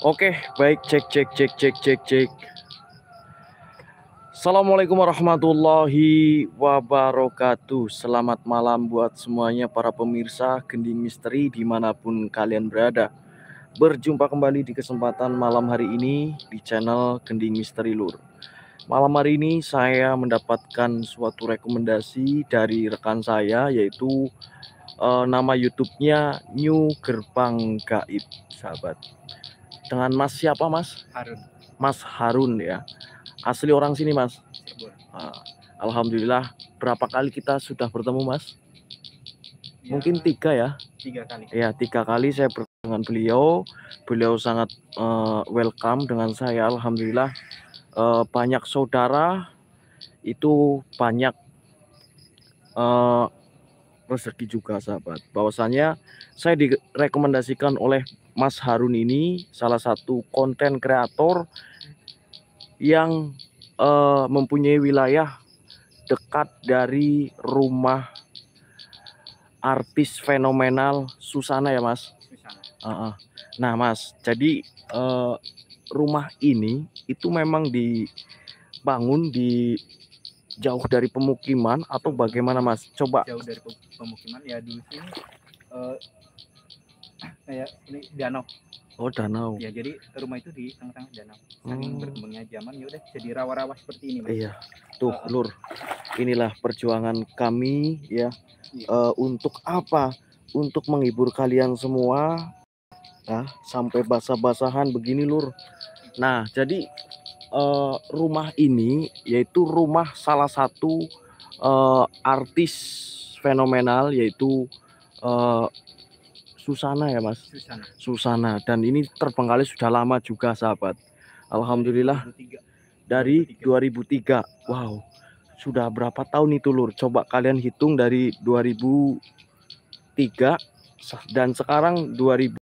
Oke, baik, cek. Assalamualaikum warahmatullahi wabarakatuh. Selamat malam buat semuanya para pemirsa Gending Misteri dimanapun kalian berada. Berjumpa kembali di kesempatan malam hari ini di channel Gending Misteri Lur. Malam hari ini saya mendapatkan suatu rekomendasi dari rekan saya, yaitu nama YouTube-nya New Gerbang Gaib, sahabat. Dengan Mas siapa, Mas? Harun. Mas Harun ya. Asli orang sini, Mas? Cirebon. Alhamdulillah. Berapa kali kita sudah bertemu, Mas? Ya, mungkin tiga ya? Tiga kali. Ya, tiga kali saya bertemu dengan beliau. Beliau sangat welcome dengan saya. Alhamdulillah. Banyak saudara itu banyak rezeki juga, sahabat. Bahwasanya saya direkomendasikan oleh Mas Harun ini salah satu konten kreator yang mempunyai wilayah dekat dari rumah artis fenomenal Suzanna ya, Mas? Nah, Mas, jadi rumah ini itu memang dibangun di jauh dari pemukiman atau bagaimana, Mas? Coba. Jauh dari pemukiman ya, dulu sini kayak ini danau. Oh, danau. Ya, jadi rumah itu di tengah-tengah danau. Saking berkembangnya zaman ya udah jadi rawa-rawa seperti ini, Mas. Iya. Tuh, Lur. Inilah perjuangan kami ya. Iya. Untuk apa? Untuk menghibur kalian semua. Nah, sampai basah-basahan begini, Lur. Nah, jadi rumah ini yaitu rumah salah satu artis fenomenal yaitu Suzanna ya, Mas? Suzanna. Dan ini terbengkalai sudah lama juga, sahabat. Alhamdulillah 2003. Dari 2003. Wow, sudah berapa tahun itu, Lur? Coba kalian hitung dari 2003 dan sekarang 2024.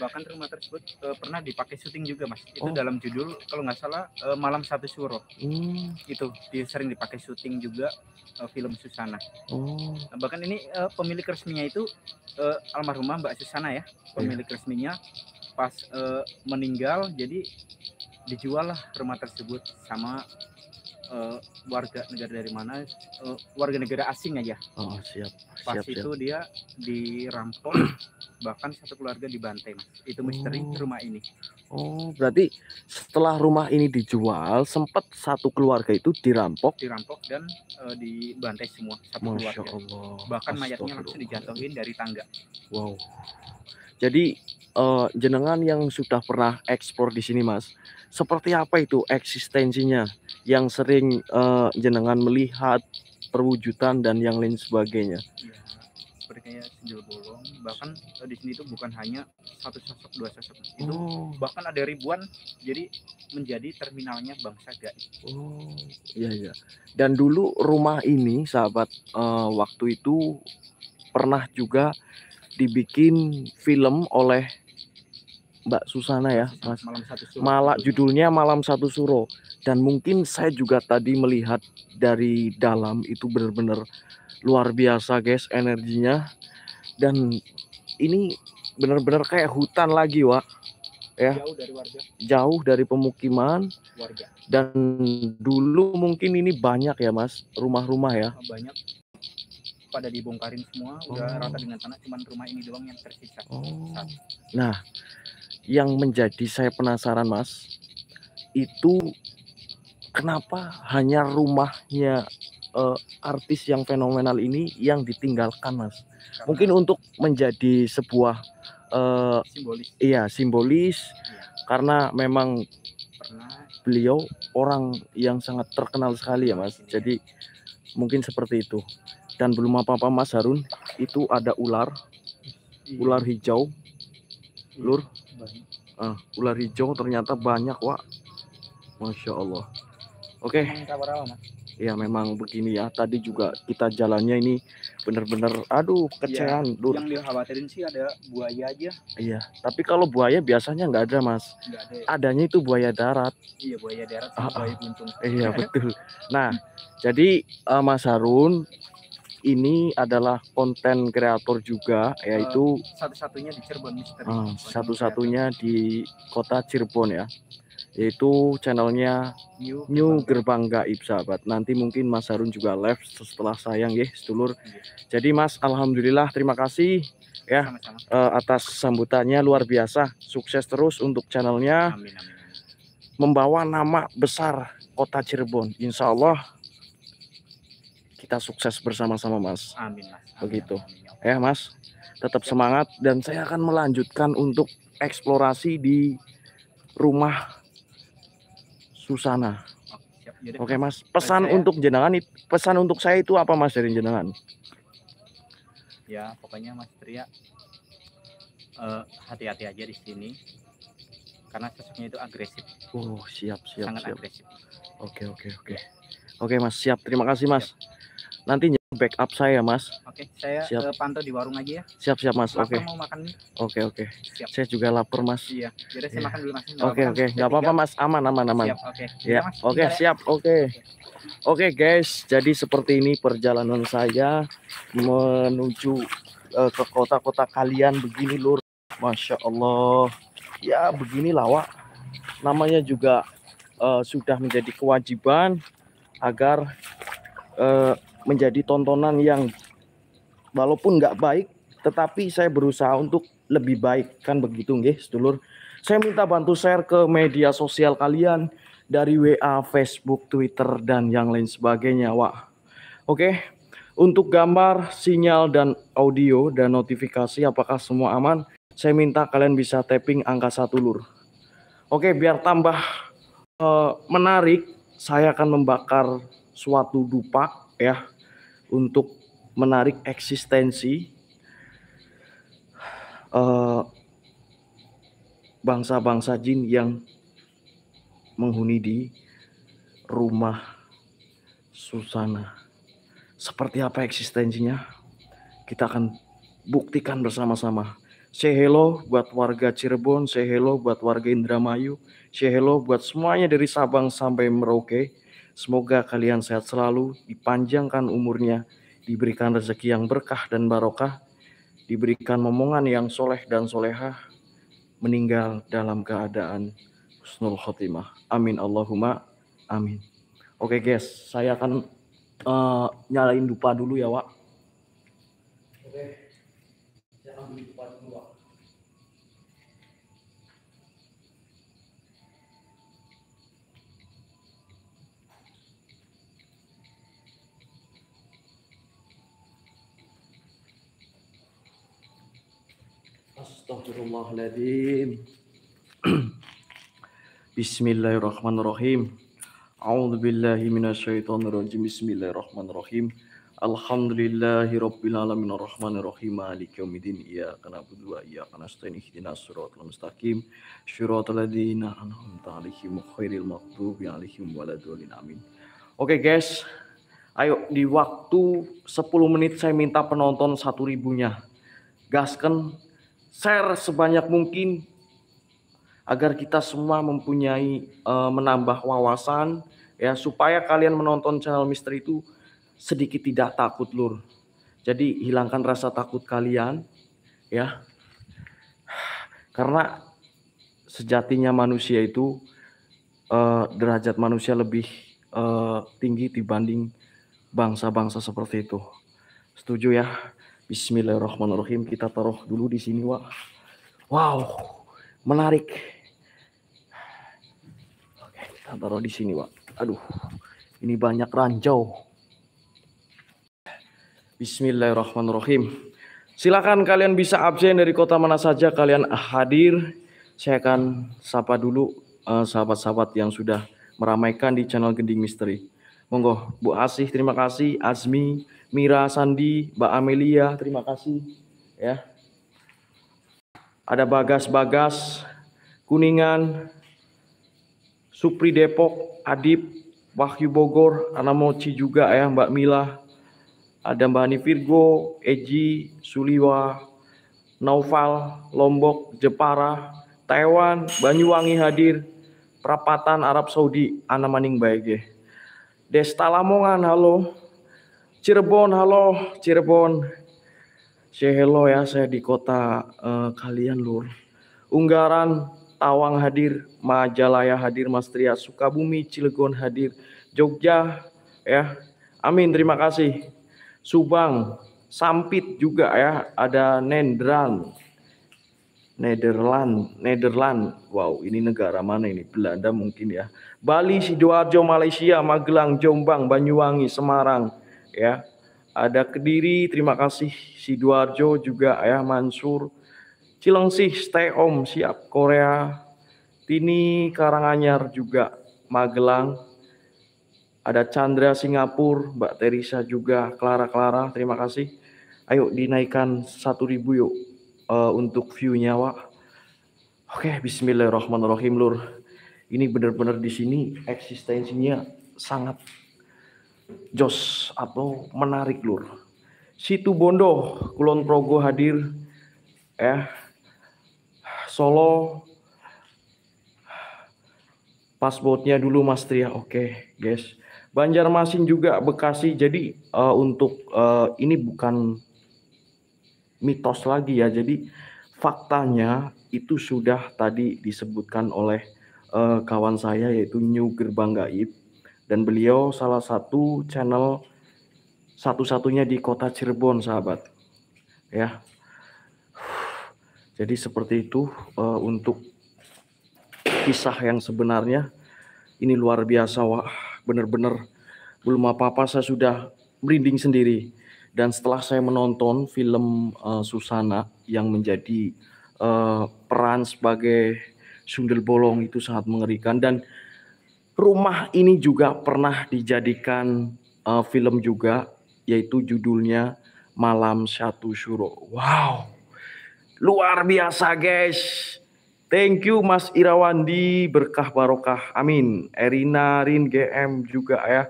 Bahkan rumah tersebut pernah dipakai syuting juga, Mas. Itu dalam judul kalau nggak salah Malam Satu Suro. Itu sering dipakai syuting juga film Suzanna. Bahkan ini pemilik resminya itu almarhumah Mbak Suzanna ya. Pemilik resminya pas meninggal, jadi dijual lah rumah tersebut sama warga negara dari mana, warga negara asing aja. Pas siap. Itu dia dirampok, bahkan satu keluarga dibantai, Mas. Itu misteri rumah ini. Berarti setelah rumah ini dijual, sempat satu keluarga itu dirampok dan dibantai semua satu keluarga. Bahkan mayatnya langsung dijatuhin dari tangga. Wow. Jadi jenengan yang sudah pernah ekspor di sini, Mas, seperti apa itu eksistensinya yang sering jenengan melihat perwujudan dan yang lain sebagainya? Ya, sepertinya sejauh bolong. Bahkan di sini itu bukan hanya satu sosok, dua sosok. Itu bahkan ada ribuan, jadi menjadi terminalnya bangsa gaib. Iya. Dan dulu rumah ini, sahabat, waktu itu pernah juga dibikin film oleh Mbak Suzanna ya, Mas. Malah judulnya Malam Satu Suro. Dan mungkin saya juga tadi melihat dari dalam itu benar-benar luar biasa, guys, energinya. Dan ini benar-benar kayak hutan lagi, Wak. Ya. Jauh dari warga. Jauh dari pemukiman. Warga. Dan dulu mungkin ini banyak ya, Mas, rumah-rumah ya. Banyak. Pada dibongkarin semua, udah rata dengan tanah, cuman rumah ini doang yang tersisa. Nah, yang menjadi saya penasaran, Mas, itu kenapa hanya rumahnya artis yang fenomenal ini yang ditinggalkan, Mas? Karena mungkin untuk menjadi sebuah simbolis. Iya, simbolis. Karena memang beliau orang yang sangat terkenal sekali ya, Mas. Jadi mungkin seperti itu. Dan belum apa-apa, Mas Harun, itu ada ular hijau, Lur. Ular hijau ternyata banyak, Wak. Masya Allah. Oke. Ya, memang begini ya. Tadi juga kita jalannya ini bener-bener aduh, kecehan, Lur. Yang dikhawatirin sih ada buaya aja. Iya, tapi kalau buaya biasanya nggak ada, Mas. Nggak ada ya. Adanya itu buaya darat. Iya, buaya darat sama buaya buntung. Iya, betul. Nah, jadi Mas Harun, ini adalah konten kreator juga, yaitu satu-satunya di Cirebon Misteri. Satu-satunya di kota Cirebon ya. Yaitu channelnya New Gerbang Gaib, sahabat. Nanti mungkin Mas Harun juga live setelah sayang ya, sedulur. Jadi Mas, alhamdulillah, terima kasih ya atas sambutannya luar biasa. Sukses terus untuk channelnya. Amin, amin. Membawa nama besar kota Cirebon. Insya Allah kita sukses bersama-sama, Mas. Amin, Mas. Amin, begitu. Amin, ya Mas, tetap semangat, dan saya akan melanjutkan untuk eksplorasi di rumah Suzanna. Oke Mas, pesan untuk jenengan, pesan untuk saya itu apa Mas dari jenengan? Ya pokoknya Mas Tria hati-hati aja di sini, karena sosoknya itu agresif. Oh siap. Sangat agresif. Oke. Oke Mas, siap. Terima kasih Mas. Siap. Nanti backup saya Mas. Oke, saya siap. Pantau di warung aja ya. Siap Mas. Oke. Mau makan nih? Oke. Siap. Saya juga lapar Mas. Iya. Jadi saya makan dulu Mas. Oke. Enggak apa-apa Mas, aman. Siap, oke. Ya. Oke, siap. Oke, guys. Jadi seperti ini perjalanan saya menuju ke kota-kota kalian begini lur. Masya Allah. Ya begini lawak, namanya juga sudah menjadi kewajiban agar menjadi tontonan yang walaupun nggak baik, tetapi saya berusaha untuk lebih baik, kan begitu nggih sedulur. Saya minta bantu share ke media sosial kalian, dari WA, Facebook, Twitter, dan yang lain sebagainya. Wah, oke. Untuk gambar, sinyal, dan audio, dan notifikasi, apakah semua aman? Saya minta kalian bisa tapping angka 1 lur. Oke, biar tambah menarik, saya akan membakar suatu dupa ya untuk menarik eksistensi bangsa-bangsa jin yang menghuni di rumah Suzanna. Seperti apa eksistensinya? Kita akan buktikan bersama-sama. Say hello buat warga Cirebon, say hello buat warga Indramayu, say hello buat semuanya dari Sabang sampai Merauke. Semoga kalian sehat selalu, dipanjangkan umurnya, diberikan rezeki yang berkah dan barokah, diberikan momongan yang soleh dan solehah, meninggal dalam keadaan husnul khotimah. Amin Allahumma amin. Oke guys, saya akan nyalain dupa dulu ya Wak. Oke, saya ambil dupa dulu Wak. Astaghfirullahaladzim. Bismillahirrahmanirrahim. A'udzubillahi minasyaitonirrajim. Bismillahirrahmanirrahim. Alhamdulillahirabbil alamin arrahmanirrahim maliki yaumiddin iyyaka na'budu wa iyyaka nasta'in ihdinas siratal mustaqim siratal ladzina an'amta 'alaihim ghairil maghdubi 'alaihim waladdallin amin. Oke guys, ayo di waktu 10 menit saya minta penonton 1.000-nya. Gaskan, share sebanyak mungkin agar kita semua mempunyai menambah wawasan ya, supaya kalian menonton channel misteri itu sedikit tidak takut lur. Jadi hilangkan rasa takut kalian ya, karena sejatinya manusia itu derajat manusia lebih tinggi dibanding bangsa-bangsa seperti itu. Setuju ya? Bismillahirrahmanirrahim. Kita taruh dulu di sini, Wak. Wow, menarik. Oke, kita taruh di sini, Wak. Aduh, ini banyak ranjau. Bismillahirrahmanirrahim. Silakan kalian bisa absen dari kota mana saja kalian hadir. Saya akan sapa dulu sahabat-sahabat yang sudah meramaikan di channel Gending Misteri. Monggo, Bu Asih, terima kasih. Azmi, Mira, Sandi, Mbak Amelia, terima kasih. Ya, ada Bagas, Kuningan, Supri Depok, Adib, Wahyu Bogor, Anamochi juga ya, Mbak Mila. Ada Mbak Hani Virgo, Eji, Suliwa, Naufal, Lombok, Jepara, Taiwan, Banyuwangi hadir, Perapatan Arab Saudi, Anamaning Baege. Desta Lamongan, halo. Cirebon, halo Cirebon. Say hello ya, saya di kota kalian Lur. Unggaran, Tawang hadir, Majalaya hadir, Mas Tria, Sukabumi, Cilegon hadir, Jogja ya. Amin, terima kasih. Subang, Sampit juga ya, ada Nendran. Nederland, wow ini negara mana ini, Belanda mungkin ya. Bali, Sidoarjo, Malaysia, Magelang, Jombang, Banyuwangi, Semarang ya. Ada Kediri, terima kasih Sidoarjo juga ya, Mansur, Cilengsi, stay home, siap, Korea, Tini, Karanganyar juga, Magelang. Ada Chandra, Singapura, Mbak Teresa juga, Clara, terima kasih. Ayo dinaikkan 1.000 yuk. Untuk view-nya, Wak. Oke, bismillahirrahmanirrahim, Lur. Ini benar-benar di sini eksistensinya sangat jos atau menarik, Lur. Situ Bondo, Kulon Progo hadir. Solo. Pasbotnya dulu, Mas Tria. Oke, guys. Banjarmasin juga, Bekasi. Jadi, untuk ini bukan mitos lagi ya, jadi faktanya itu sudah tadi disebutkan oleh kawan saya yaitu New Gerbang Gaib, dan beliau salah satu channel satu-satunya di kota Cirebon sahabat ya. Jadi seperti itu untuk kisah yang sebenarnya. Ini luar biasa Wah, bener-bener belum apa-apa saya sudah merinding sendiri. Dan setelah saya menonton film Suzanna yang menjadi peran sebagai Sundel Bolong itu sangat mengerikan. Dan rumah ini juga pernah dijadikan film juga, yaitu judulnya Malam Satu Suro. Wow, luar biasa guys. Thank you Mas Irawandi, berkah barokah. Amin. Erina, Rin, GM juga ya.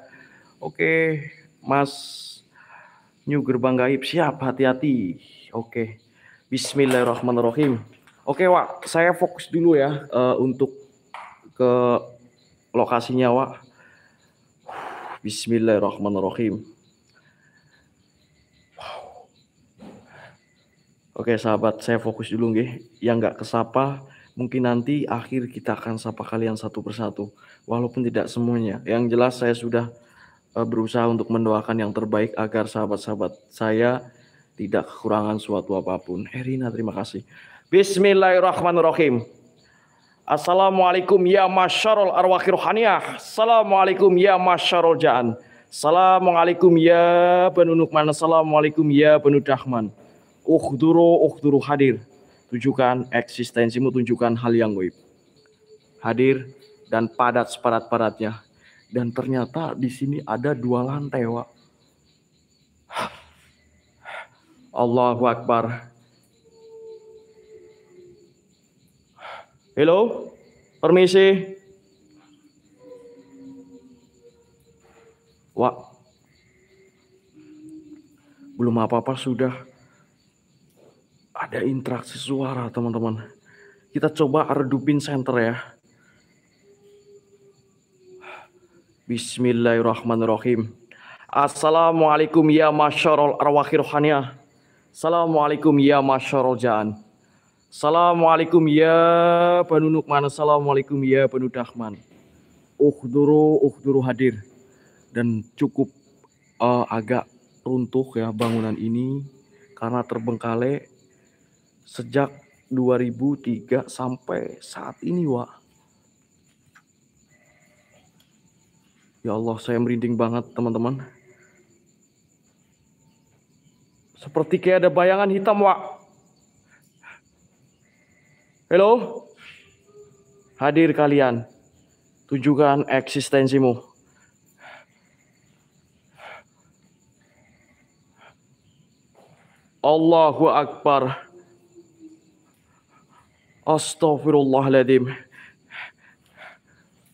Oke, Mas New Gerbang Gaib siap, hati-hati. Oke, bismillahirrahmanirrahim. Oke Wak, saya fokus dulu ya untuk ke lokasinya Wak. Bismillahirrahmanirrahim. Wow. Oke sahabat, saya fokus dulu nggih. Yang nggak kesapa mungkin nanti akhir kita akan sapa kalian satu persatu. Walaupun tidak semuanya. Yang jelas saya sudah berusaha untuk mendoakan yang terbaik agar sahabat-sahabat saya tidak kekurangan suatu apapun. Erina, terima kasih. Bismillahirrahmanirrahim. Assalamualaikum ya masyarul arwaki rohaniyah. Assalamualaikum ya masyarul ja'an. Assalamualaikum ya penunukman. Assalamualaikum ya penudahman. Ukhduru hadir. Tunjukkan eksistensimu, tunjukkan hal yang goib. Hadir dan padat sepadat-padatnya. Dan ternyata di sini ada 2 lantai, Wak. Allahu Akbar. Hello, permisi. Wak, belum apa-apa sudah ada interaksi suara, teman-teman. Kita coba redupin center ya. Bismillahirrahmanirrahim. Assalamualaikum ya masyarul arwahir rohaniyah. Assalamualaikum ya masyarul ja'an. Assalamualaikum ya penunukman. Assalamualaikum ya penudahman. Ukhduru hadir. Dan cukup agak runtuh ya bangunan ini karena terbengkalai sejak 2003 sampai saat ini Wak. Ya Allah, saya merinding banget teman-teman. Seperti kayak ada bayangan hitam, Wak. Halo? Hadir kalian. Tunjukkan eksistensimu. Allahu Akbar. Astaghfirullahaladzim.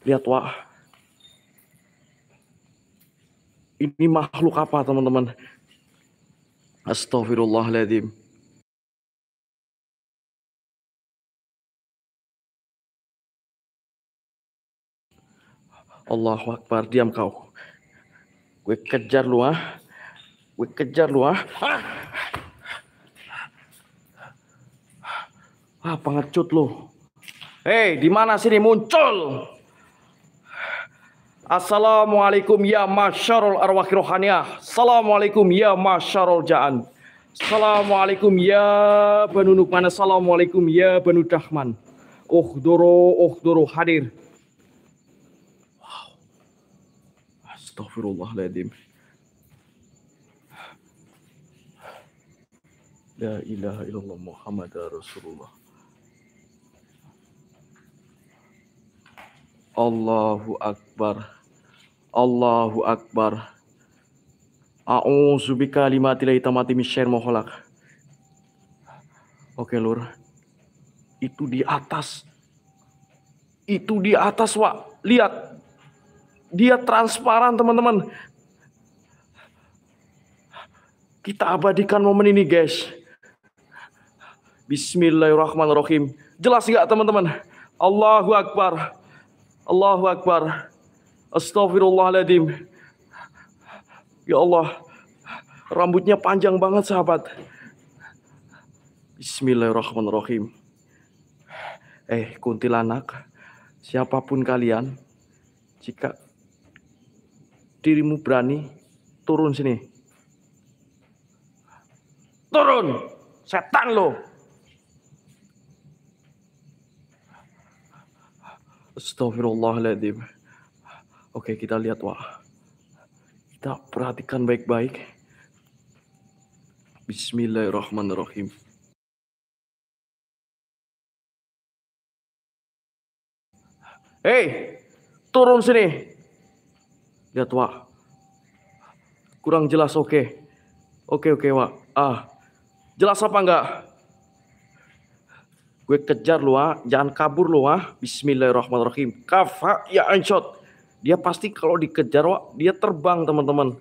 Lihat, Wak. Ini makhluk apa teman-teman? Astaghfirullahaladzim. Allahu Akbar, diam kau. Gue kejar lu ah. Gue kejar lu, ah. Ah, pengecut lu. Hei, di mana sini muncul? Assalamualaikum ya masyarul arwah rohaniyah. Assalamualaikum ya masyarul ja'an. Assalamualaikum ya Banu Nukman. Assalamualaikum ya Banu Dahman. Uhduru hadir. Wow. Astaghfirullahaladzim. La ilaha illallah Muhammadar Rasulullah. Allahu Akbar, Allahu Akbar. A'udzu bikalimatillahi tammati minasyarri ma khalaq. Oke Lur, itu di atas Wak. Lihat, dia transparan teman-teman. Kita abadikan momen ini guys. Bismillahirrahmanirrahim. Jelas nggak teman-teman? Allahu Akbar. Allahu Akbar. Astaghfirullahaladzim. Ya Allah, rambutnya panjang banget sahabat. Bismillahirrahmanirrahim. Kuntilanak, siapapun kalian, jika dirimu berani, turun sini. Turun, setan lo. Astaghfirullahaladzim. Oke, kita lihat Wah. Kita perhatikan baik-baik. Bismillahirrahmanirrahim. Hei, turun sini. Lihat Wah. Kurang jelas, oke. Oke Wah. Ah, jelas apa enggak? Gue kejar lu, ah. Jangan kabur lu, ah. Bismillahirrahmanirrahim. Kafa ya anshot. Dia pasti kalau dikejar, Wak, dia terbang, teman-teman.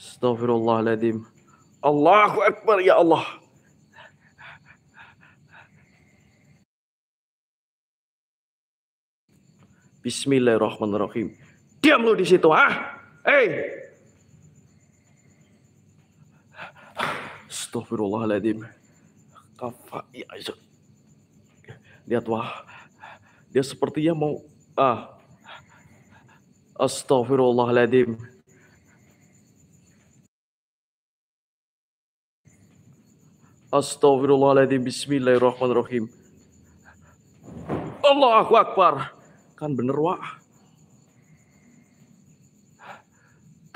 Astaghfirullahaladzim. Allahu Akbar, ya Allah. Bismillahirrahmanirrahim. Diam lu di situ, ah. Hey. Astaghfirullahaladzim. Lihat Wah, dia sepertinya mau Astaghfirullahaladzim. Astaghfirullahaladzim. Bismillahirrahmanirrahim. Allahu Akbar. Kan bener Wah,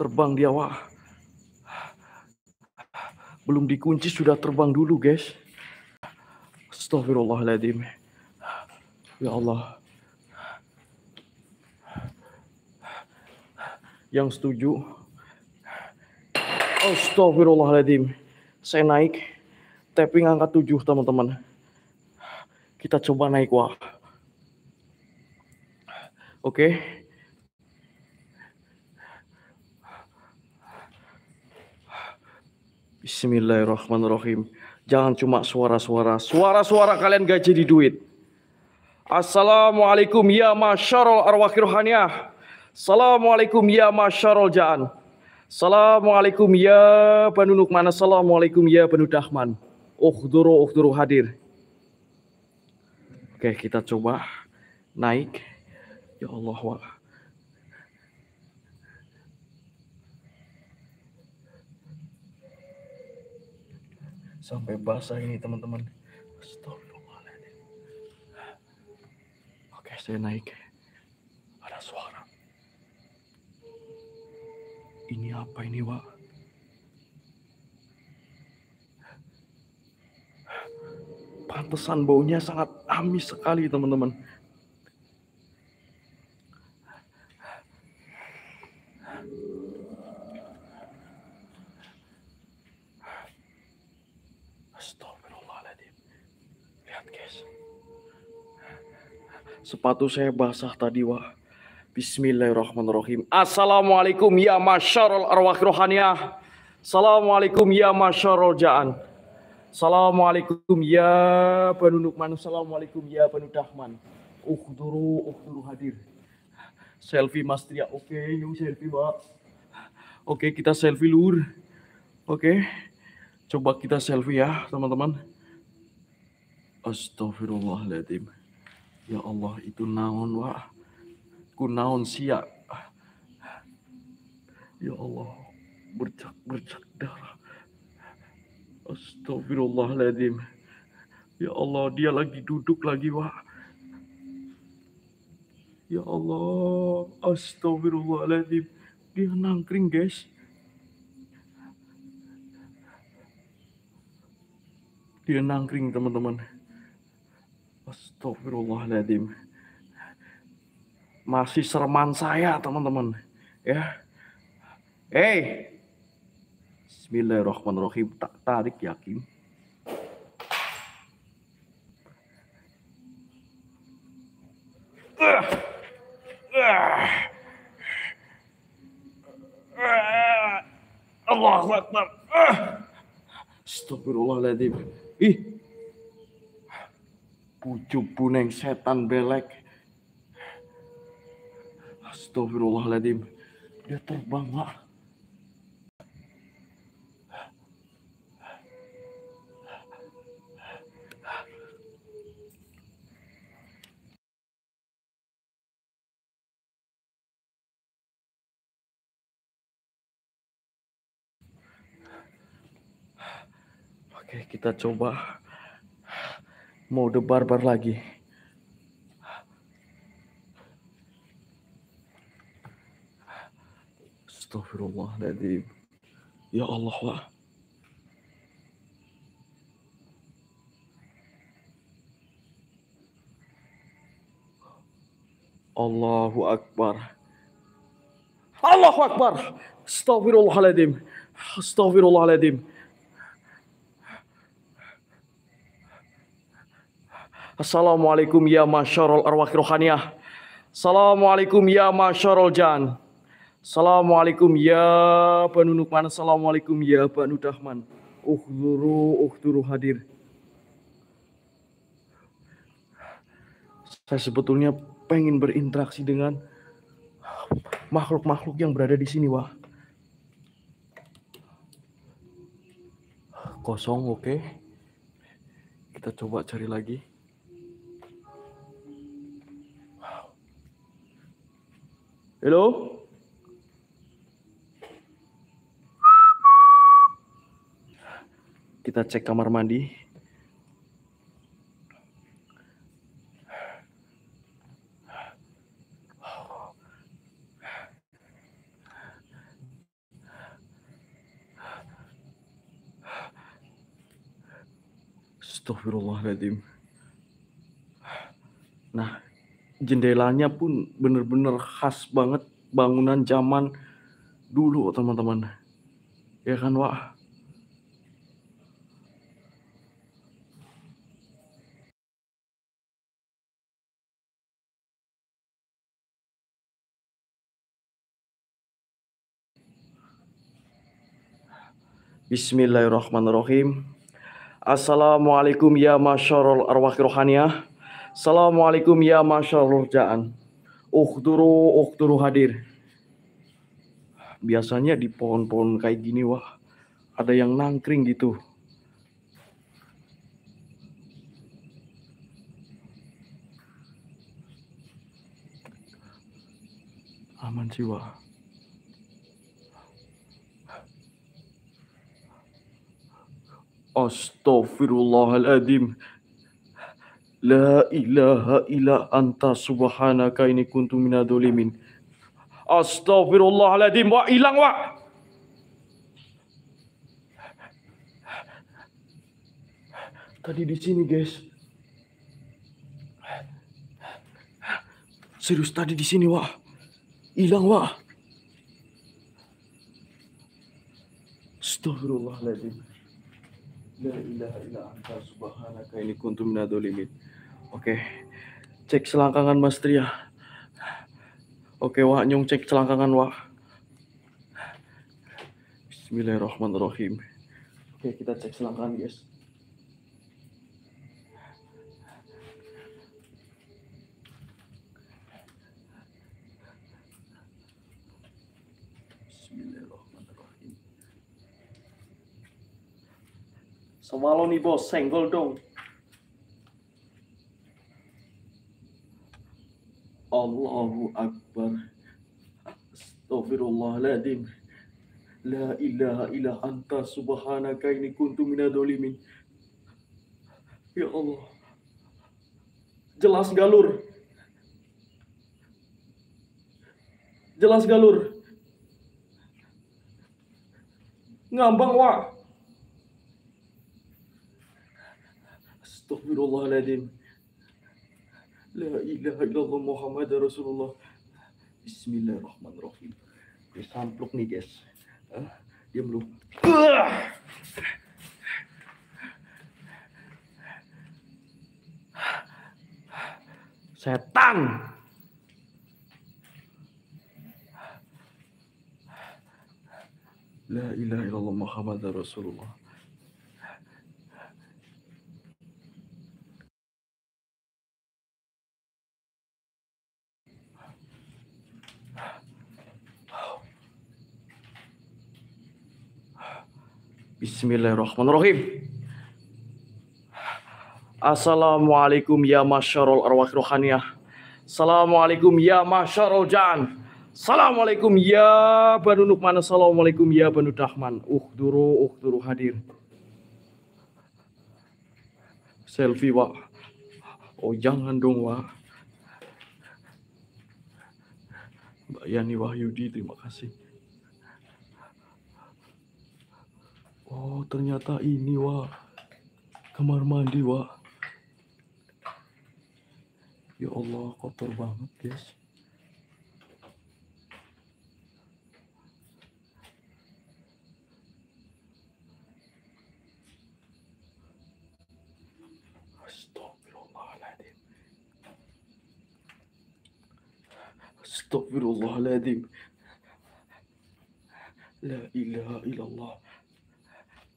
terbang dia Wah. Belum dikunci sudah terbang dulu guys. Astaghfirullahaladzim. Ya Allah. Yang setuju. Astaghfirullahaladzim. Saya naik. Tapping angka 7 teman-teman. Kita coba naik Wah. Oke. Bismillahirrahmanirrahim. Jangan cuma suara-suara kalian gaji di duit. Assalamualaikum ya masyarul arwah rohaniyah. Assalamualaikum ya masyarul ja'an. Assalamualaikum ya Banu Nukman. Assalamualaikum ya Banu Dahman. Uhduru hadir. Oke, kita coba naik. Ya Allah Wak. Sampai basah ini teman-teman. Astagfirullahaladzim. Oke, saya naik. Ada suara. Ini apa ini Wak? Pantesan baunya sangat amis sekali teman-teman. Sepatu saya basah tadi Wah. Bismillahirrahmanirrahim. Assalamualaikum ya masyarul arwah rohaniyah. Assalamualaikum ya masyarul ja'an. Assalamualaikum ya Banu Nukman. Assalamualaikum ya Banu Dahman. Uhduru hadir. Selfie Mas Tria. Oke, yuk selfie Wak. Oke, kita selfie lur. Oke, coba kita selfie ya teman-teman. Astagfirullahaladzim. Ya Allah, itu naon wah. Ku naon sia. Ya Allah, bercak-bercak darah. Astagfirullahaladzim. Ya Allah, dia lagi duduk lagi wah. Ya Allah, astagfirullahaladzim. Dia nangkring guys. Dia nangkring teman-teman. Astagfirullahaladzim. Masih sereman saya teman-teman. Ya. Hey. Bismillahirrahmanirrahim. Tak tarik yakin. Allahu Akbar. Astagfirullahaladzim. Ih. Pucuk puneng setan belek. Astagfirullahaladzim. Dia terbang lah. Oke, kita coba mode barbar lagi. Astagfirullahaladzim. Ya Allah wah. Allahu Akbar. Allahu Akbar. Astagfirullahaladzim. Astagfirullahaladzim. Assalamualaikum ya masyarul arwah rohaniyah. Assalamualaikum ya masyarul jan. Assalamualaikum ya penunukman. Assalamualaikum ya penudahman. Uhduru hadir. Saya sebetulnya pengen berinteraksi dengan makhluk-makhluk yang berada di sini wah. Kosong, oke. Kita coba cari lagi. Halo? Kita cek kamar mandi. Astagfirullahaladzim. Nah, jendelanya pun bener-bener khas banget bangunan zaman dulu teman-teman. Ya kan wah. Bismillahirrahmanirrahim. Assalamualaikum ya masyarul arwah rohaniyah. Assalamualaikum ya masyarul ja'an. Uhduru hadir. Biasanya di pohon-pohon kayak gini wah, ada yang nangkring gitu. Aman sih wah. Astaghfirullahaladzim. La ilaha illa anta subhanaka inni kuntu minadz zalimin. Astagfirullahaladzim. Wah, hilang wah. Tadi di sini guys. Serius tadi di sini wah. Hilang wah. Astagfirullahaladzim. La ilaha illa anta subhanaka inni kuntu minadz zalimin. Oke, cek selangkangan Mas Tria. Oke wah, nyong cek selangkangan wah. Bismillahirrahmanirrahim. Oke, kita cek selangkangan guys. Bismillahirrahmanirrahim. Somalo nih bos, senggol dong. Allahu Akbar. Astaghfirullahaladzim. La ilaha illa anta subhanaka inni kuntu minadolimin. Ya Allah. Jelas galur. Jelas galur. Ngambang wa. Astaghfirullahaladzim. La ilaha illallah Muhammad Rasulullah. Bismillahirrahmanirrahim. Disampluk nih guys. Diam lu. Setan. La ilaha illallah Muhammad Rasulullah. Bismillahirrahmanirrahim. Assalamualaikum ya masyarul arwah rohaniyah. Assalamualaikum ya masyarul jan. Assalamualaikum ya banu nukman. Assalamualaikum ya banu dahman. Uhduru hadir. Selfie wak. Oh jangan dong wak. Mbak Yani Wahyudi terima kasih. Oh, ternyata ini, wah. Kamar mandi, wah. Ya Allah, kotor banget, guys. Astagfirullahaladzim. Astagfirullahaladzim. La ilaha illallah.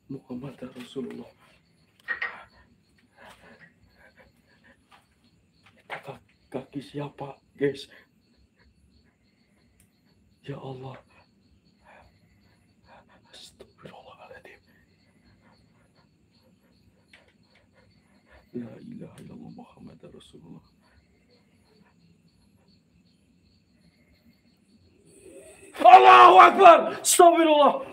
Muhammad Rasulullah. Kaki siapa, guys? Ya Allah. Astagfirullahaladzim. La ilaha illallah Muhammad Rasulullah. Allahu Akbar. Astagfirullah.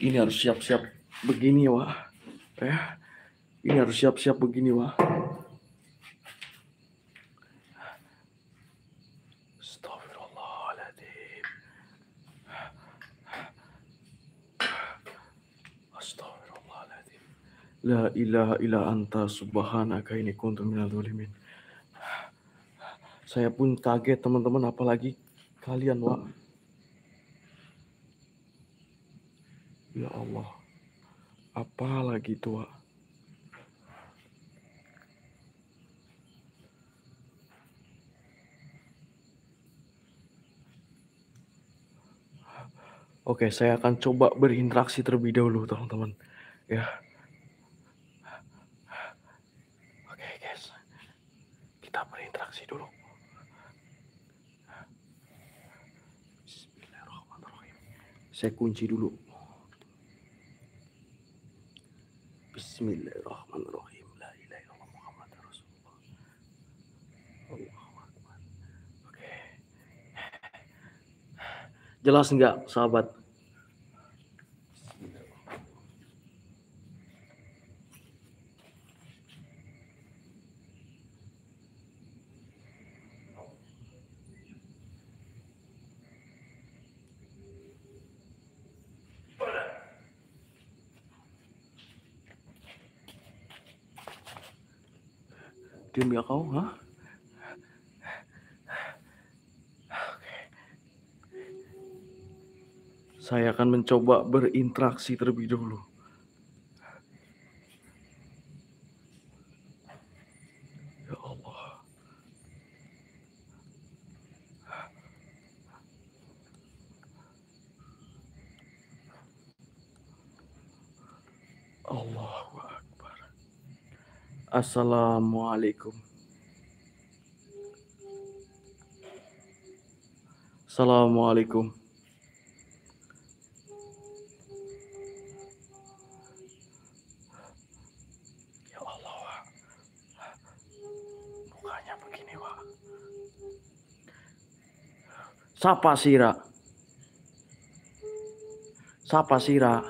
Ini harus siap-siap begini, wah. Ya. Ini harus siap-siap begini, wah. Astagfirullahaladzim. Astagfirullahaladzim. La ilaha illa anta subhanaka inni kuntu minadz zalimin. Saya pun kaget, teman-teman, apalagi kalian, wah. Ya Allah, apalagi tua. Oke, saya akan coba berinteraksi terlebih dahulu, teman-teman. Ya. Oke, guys. Kita berinteraksi dulu. Bismillahirrahmanirrahim. Saya kunci dulu. Bismillahirrahmanirrahim. La ilaha illallah Muhammad Rasulullah. Allahu Akbar. Oke. Jelas enggak, sahabat? Diam ya kau, ha? Oke. Saya akan mencoba berinteraksi terlebih dahulu. Ya Allah. Allahu Akbar. Assalamualaikum. Assalamualaikum. Ya Allah, Wak. Mukanya begini, Wak. Sapa sira? Sapa sira?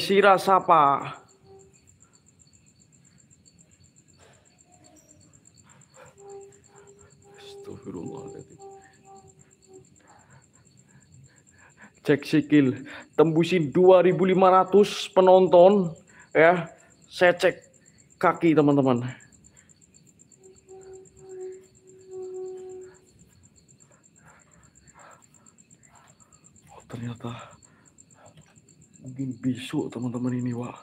Sira sapa? Astagfirullahaladzim. Cek sikil, tembusin 2.500 penonton ya. Saya cek kaki teman-teman. Oh, ternyata mungkin besok teman-teman ini, Wak.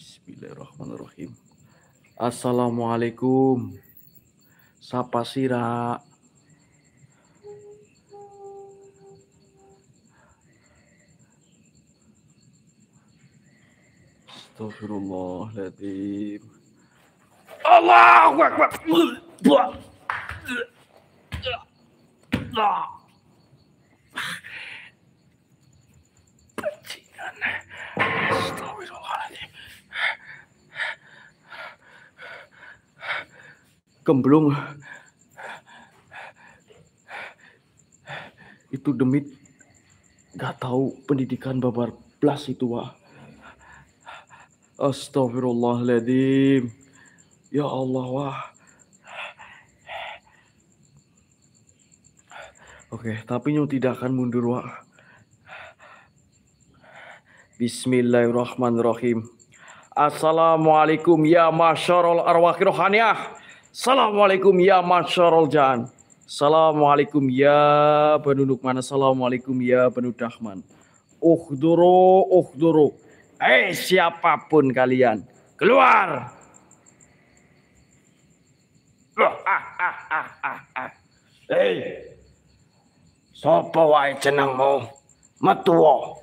Bismillahirrahmanirrahim. Assalamualaikum. Sapa sira? Astagfirullahaladzim. Allahu Akbar. Kemblung itu demit gak tahu pendidikan babar blas itu, Wak. Astagfirullahaladzim. Ya Allah, Wah. Oke, tapi nyu tidak akan mundur, Wak. Bismillahirrahmanirrahim. Assalamualaikum ya masyarul arwah rohaniyah. Assalamualaikum ya masyarul jan. Assalamualaikum ya penduduk mana. Assalamualaikum ya penduduk Dahman. Ukhduru, ukhduru. Siapapun kalian, keluar. Sopo wae jenengmu? Metuwo.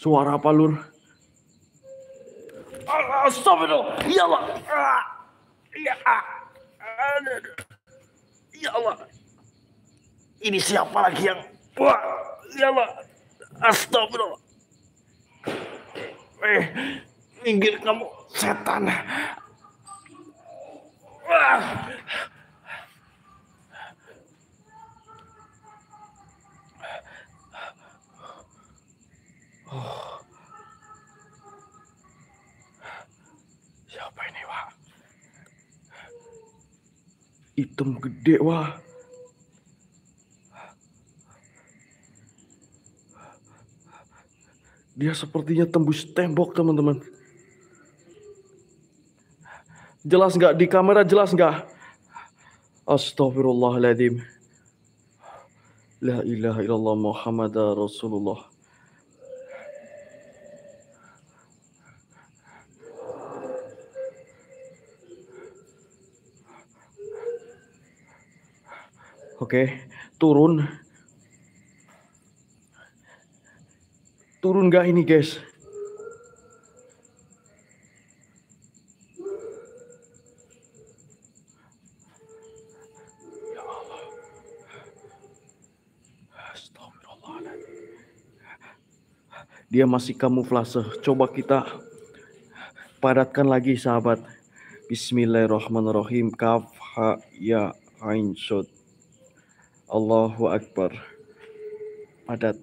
Suara apa, Lur? Astagfirullah. Ya Allah. Ya Allah. Ini siapa lagi yang... Ya Allah. Astagfirullah. Minggir kamu, setan. Siapa ini, Wak? Hitam gede, Wak. Dia sepertinya tembus tembok, teman-teman. Jelas nggak di kamera, jelas nggak? Astagfirullahaladzim. La ilaha illallah Muhammad Rasulullah. Oke, turun gak ini, guys? Ya Allah, astagfirullah. Dia masih kamuflase. Coba kita padatkan lagi, sahabat. Bismillahirrahmanirrahim. Kaf ha ya ain shod. Allahu Akbar. Padat.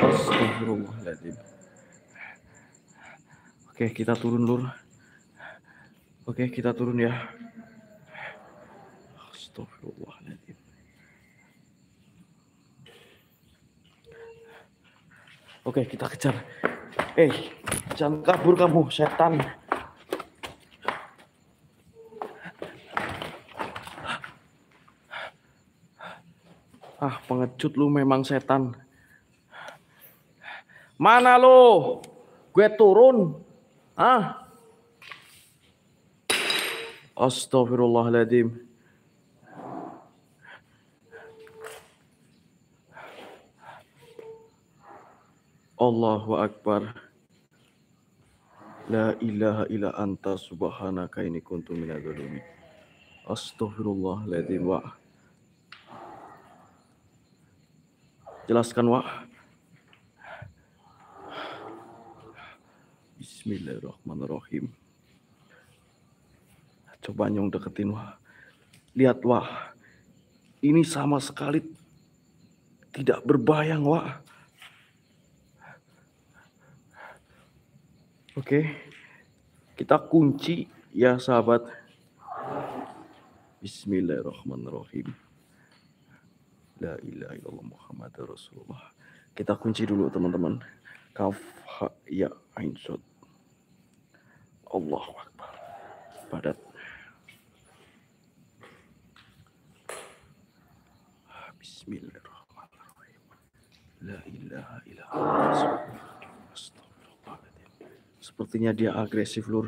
Astagfirullahaladzim. Oke, kita turun, Lur. Oke, kita turun ya. Astagfirullahaladzim. Oke, kita kejar. Jangan kabur kamu, setan. Ah, pengecut lu memang setan. Mana lu? Gue turun. Ah. Astagfirullahaladzim. Allahu Akbar. La ilaha illa anta subhanaka inni kuntu minadz zalimin. Astagfirullahaladzim. Wah. Jelaskan, Wak. Bismillahirrahmanirrahim. Coba nyong deketin, Wak. Lihat, Wak. Ini sama sekali tidak berbayang, Wak. Oke. Kita kunci ya, sahabat. Bismillahirrahmanirrahim. La ilaha illallah Muhammadur Rasulullah. Kita kunci dulu, teman-teman. Kaf ha ya ain shod. Allahu Akbar. Padat. Bismillahirrahmanirrahim. La ilaha illallah. Sepertinya dia agresif, Lur.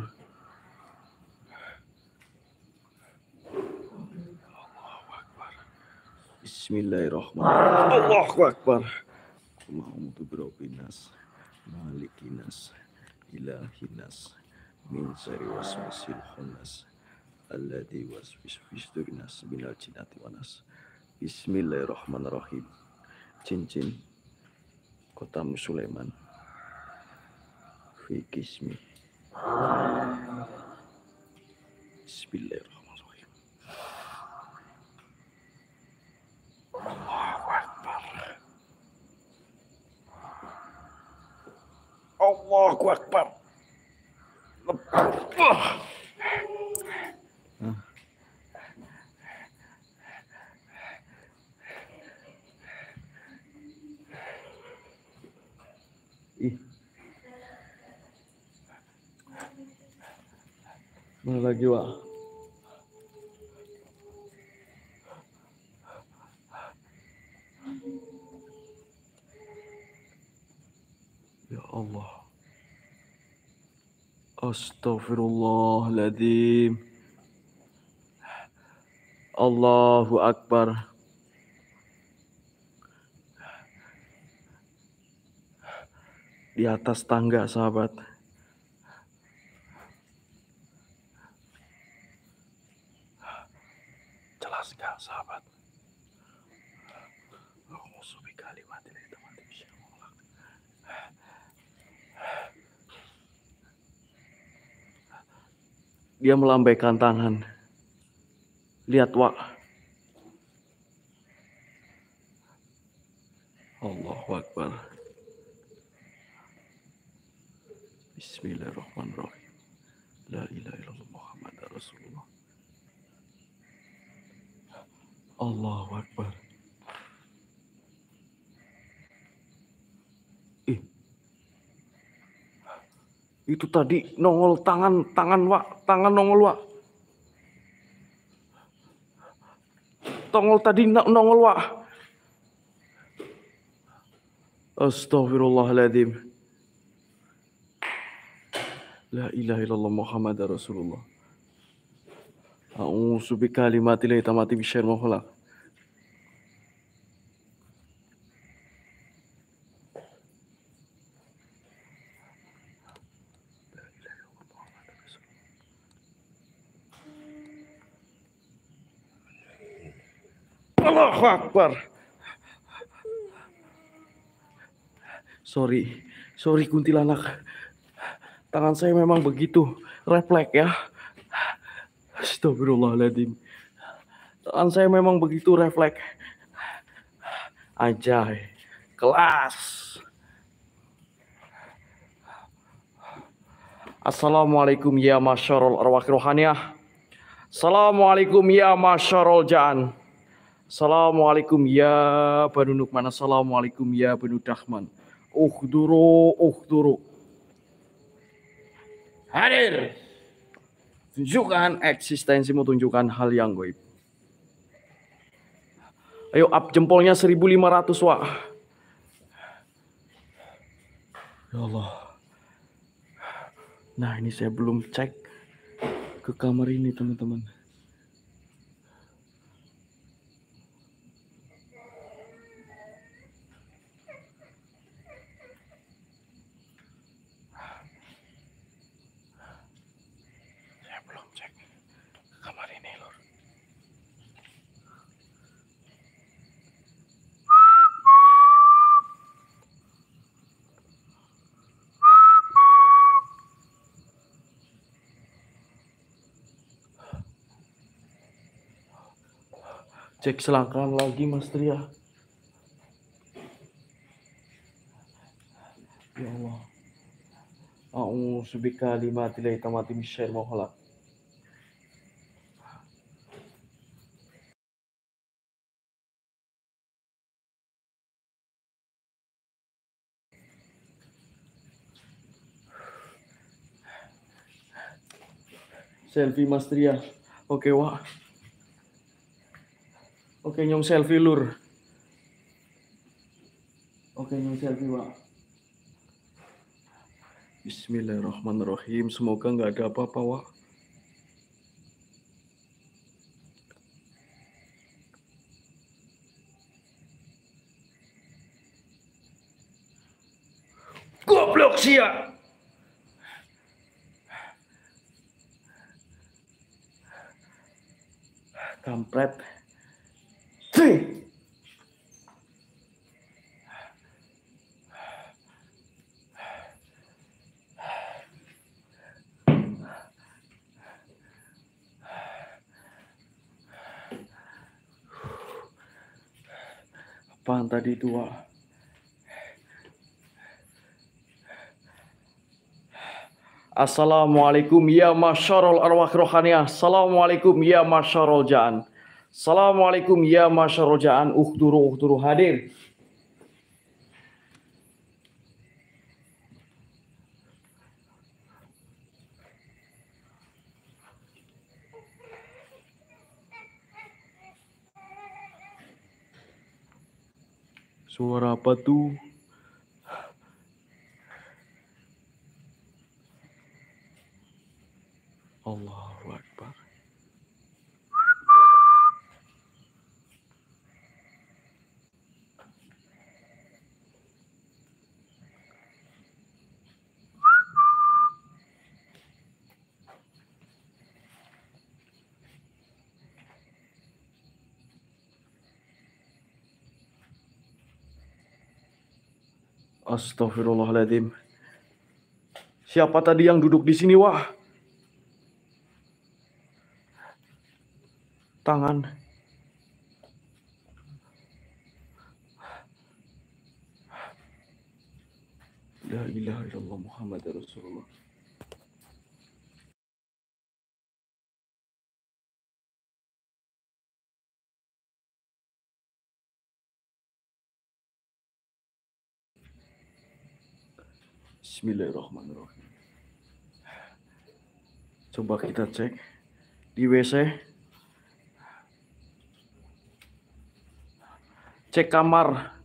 Bismillahirrahmanirrahim. Allahu Akbar. Allahumma birobinas, malikinas, ilahinas, min syarri waswasil khannas, alladzi waswisu fi sudurinnas minal jinnati wan nas. Bismillahirrahmanirrahim. Cincin Kotam Sulaiman. Fi kismi. Bismillahirrahmanirrahim. Allahu Akbar. Allahu Akbar. Mana lagi, Wak? Allah. Astaghfirullahaladzim. Allahu Akbar. Di atas tangga, sahabat. Jelas gak, sahabat? Dia melambaikan tangan. Lihat, Wak. Allahu Akbar. Bismillahirrahmanirrahim. La ilaha illallah Muhammadar Rasulullah. Allahu Akbar. Itu tadi nongol tangan Wak, tangan nongol, Wak. Tongol tadi nongol, Wak. Astaghfirullahaladzim. La ilaha illallah Muhammadar Rasulullah. A'udzubika limatil hitamati bisyarri ma khalaq. Allahu Akbar. Sorry kuntilanak. Tangan saya memang begitu, refleks ya. Astagfirullahaladzim. Tangan saya memang begitu refleks. Ajay, kelas. Assalamualaikum ya masyarul arwah rohaniyah. Assalamualaikum ya masyarul jaan. Assalamualaikum ya Banu Nukman. Assalamualaikum ya Banu Dahman. Uhduru. Hadir. Tunjukkan eksistensimu, tunjukkan hal yang gaib. Ayo up jempolnya 1500 wak. Ya Allah. Nah ini saya belum cek ke kamar ini teman-teman. Cek selangkah lagi Mas Tria. Ya Allah. A'udzubika limatil hitamati bisyarri ma khalaq. Selfie Mas Tria. Oke, wah. Oke, nyong selfie lur. Oke, nyong selfie wak. Bismillahirrahmanirrahim. Semoga nggak ada apa-apa wak. Goblok sia. Kampret. Apaan tadi itu wak? Assalamualaikum ya masyarul arwah rohaniyah. Assalamualaikum ya masyarul jaan. Assalamualaikum ya masyarul jaan. Uhduru hadir. Suara apa tuh? Allahu Akbar. Astaghfirullahaladzim. Siapa tadi yang duduk di sini, wah? Tangan. La ilaha illallah Muhammad Rasulullah. Bismillahirrahmanirrahim. Coba kita cek di WC. Cek kamar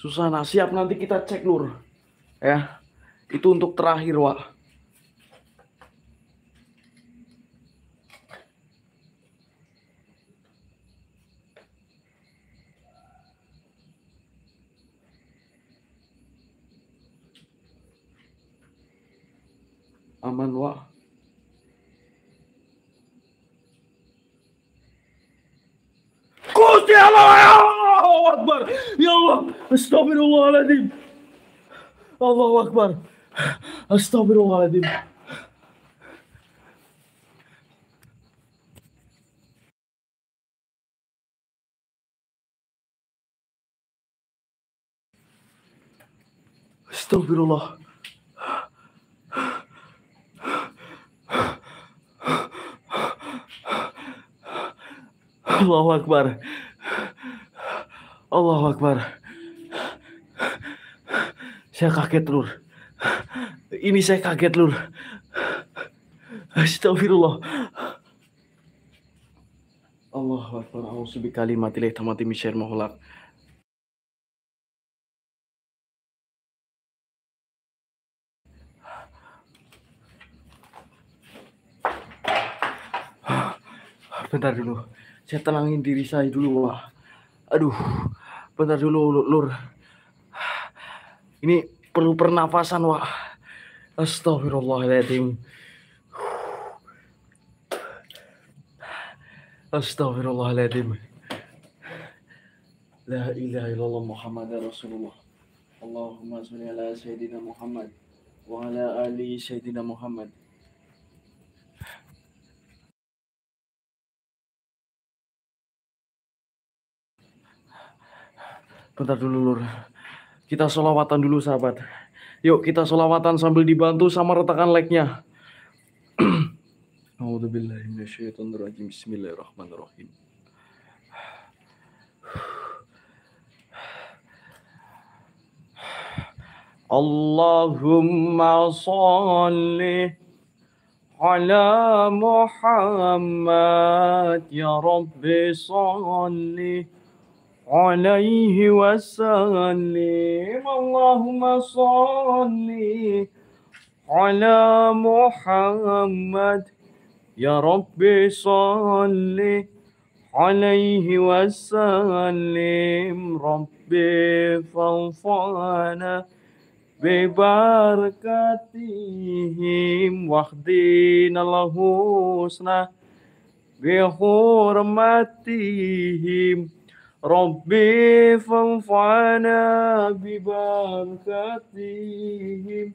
Suzanna. Siap, nanti kita cek lur. Ya. Itu untuk terakhir, Wak. aman wah. Kusti Allah, ya Allah Akbar, ya Allah, astagfirullahaladzim, Allah Akbar, astagfirullahaladzim. Astagfirullah. Allahu Akbar. Allahu Akbar. Saya kaget, Lur. Ini saya kaget, Lur. Astagfirullah. Allahu Akbar. Auzubillahi minash shaitonir rajim. Bentar dulu, saya tenangin diri saya dulu. Wah, aduh, bentar dulu, Lur. Ini perlu pernafasan, wah. Astagfirullahaladzim. Astagfirullahaladzim. La ilaha illallah Muhammadar Rasulullah. Allahumma sholli ala sayyidina Muhammad wa ala ali sayyidina Muhammad. Bentar dulu, Lur. Kita sholawatan dulu, sahabat. Yuk, kita sholawatan sambil dibantu sama retakan like-nya. A'udzubillahi minasyaitonir rajim. Bismillahirrahmanirrahim. Allahumma sholli ala Muhammad ya Rabbi sholli alaihi wasallim. Allahumma salli ala Muhammad ya Rabbi salli alaihi wasallim. Rabbi fawfana bibarakatihim wahdina lahusna bihurmatihim. Rabbi fanfa'na bibarakatihim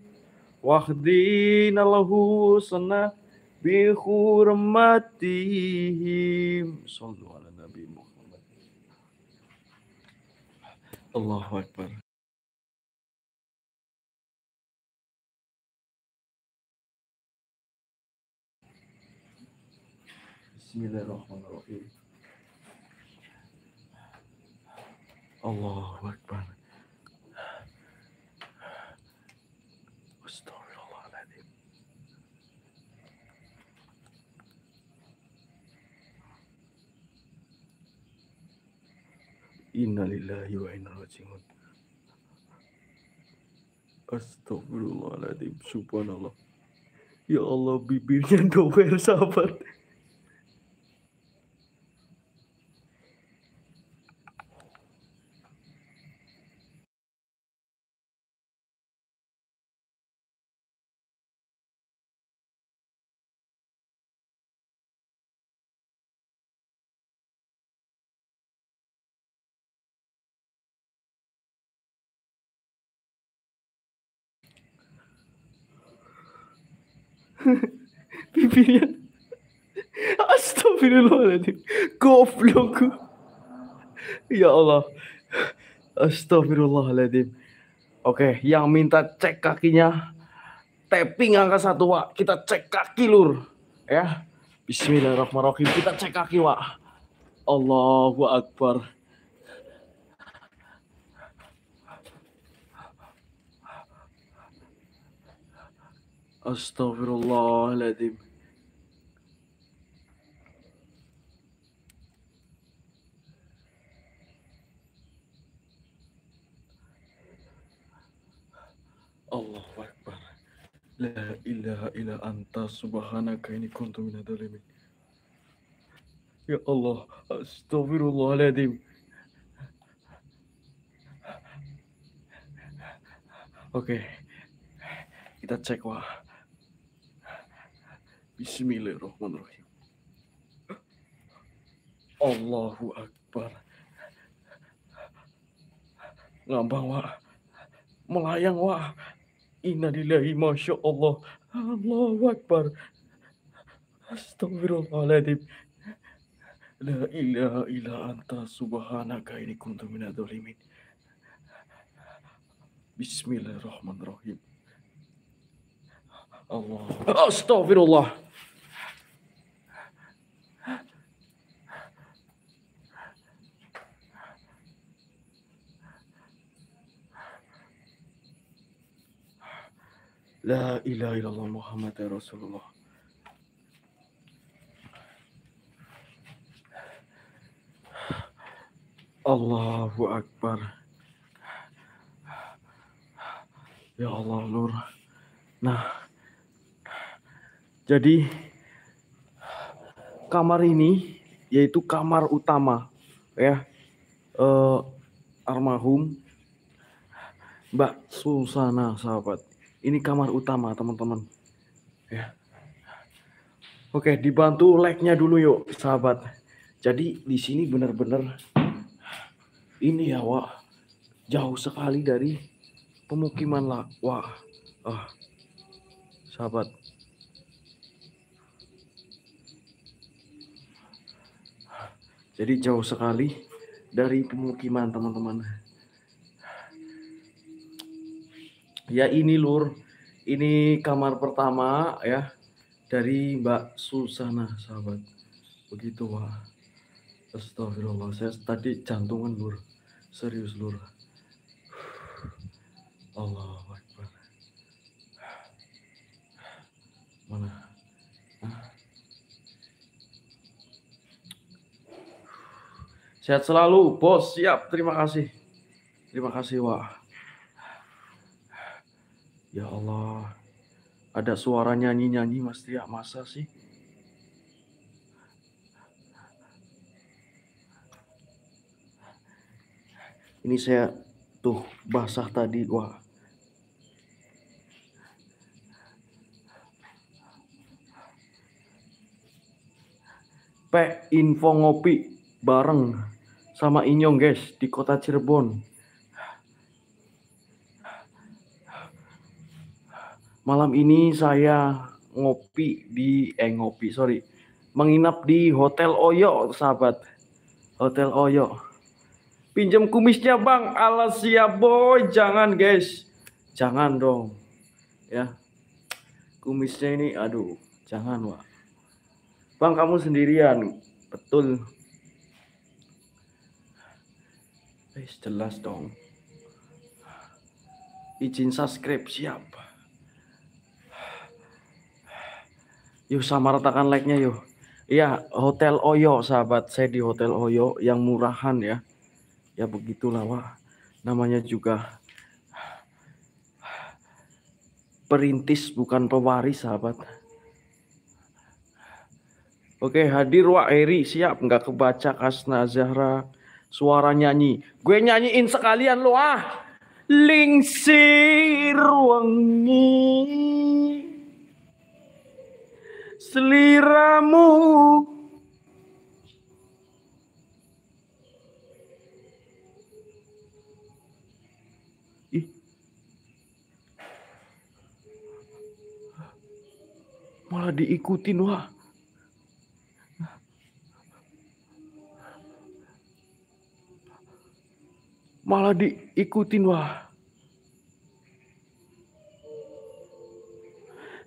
wahdina lahusna bihurmatihim. Sallu ala Nabi Muhammad. Allahu Akbar. Bismillahirrahmanirrahim. Allahu Akbar. Astagfirullahaladzim. Innalillahi wa inna ilaihi raji'un. Astagfirullahaladzim. Subhanallah. Ya Allah, bibirnya doer, sahabat. Bibirnya, astagfirullahaladzim, goblok. Ya Allah, astagfirullahaladzim. Oke, yang minta cek kakinya, tapping angka satu, Wak. Kita cek kaki, Lur, ya. Bismillahirrahmanirrahim. Kita cek kaki, Wak. Allahu Akbar. Astagfirullahaladzim. Allahu Akbar. La ilaha illa anta subhanaka inni kuntu minadh dhalimin. Ya Allah, astagfirullahaladzim. Oke, kita cek, Wak. Bismillahirrahmanirrahim. Allahu Akbar. Ngambang wak, melayang wak. Innalillahi masya Allah. Allahu Akbar. Astagfirullahaladzim. La ilaha illa anta subhanaka inni kuntu minadz zalimin. Bismillahirrahmanirrahim. Allah. Astagfirullah. La ilaha illallah Muhammadar Rasulullah. Allahu Akbar. Ya Allah Nur. Nah, jadi kamar ini yaitu kamar utama ya almarhum Mbak Suzanna sahabat. Ini kamar utama teman-teman ya. Oke, dibantu like-nya dulu yuk sahabat. Jadi di sini benar-benar ini ya wah, jauh sekali dari pemukiman lah wah sahabat. Jadi jauh sekali dari pemukiman teman-teman. Ya ini Lur, ini kamar pertama ya dari Mbak Suzanna sahabat. Begitu wah. Astagfirullah, saya tadi jantungan Lur. Serius Lur. Allahu Akbar. Mana? Sehat selalu bos, siap, terima kasih. Terima kasih wah. Ya Allah, ada suara nyanyi-nyanyi Mas Tia, masa sih? Ini saya tuh basah tadi, wah. Pek info ngopi bareng sama Inyong guys di kota Cirebon. Malam ini saya ngopi di menginap di Hotel Oyo sahabat. Hotel Oyo. Pinjam kumisnya Bang, alas ya boy, jangan guys. Jangan dong. Ya. Kumisnya ini aduh, jangan wak. Bang kamu sendirian. Betul. Guys, jelas dong. Izin subscribe siap. Yuk sama ratakan like-nya yuk. Iya, Hotel Oyo sahabat. Saya di Hotel Oyo yang murahan ya. Ya begitulah wah. Namanya juga perintis bukan pewaris sahabat. Oke, hadir Wak Eri siap, nggak kebaca Kasna Zahra suara nyanyi. Gue nyanyiin sekalian lo ah. Lingsir wangi seliramu malah diikutin wah.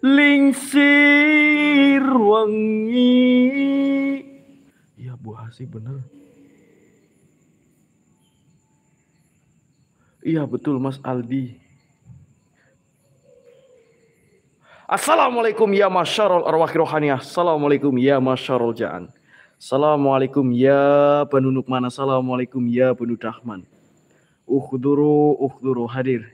Lingsir wangi. Iya Bu Hasi bener. Iya betul Mas Aldi. Assalamualaikum ya masyarul arwah rohaniyah. Assalamualaikum ya masyarul ja'an. Assalamualaikum ya banu Nukman. Assalamualaikum ya banu Dahman. Ukhduru, ukhduru, hadir.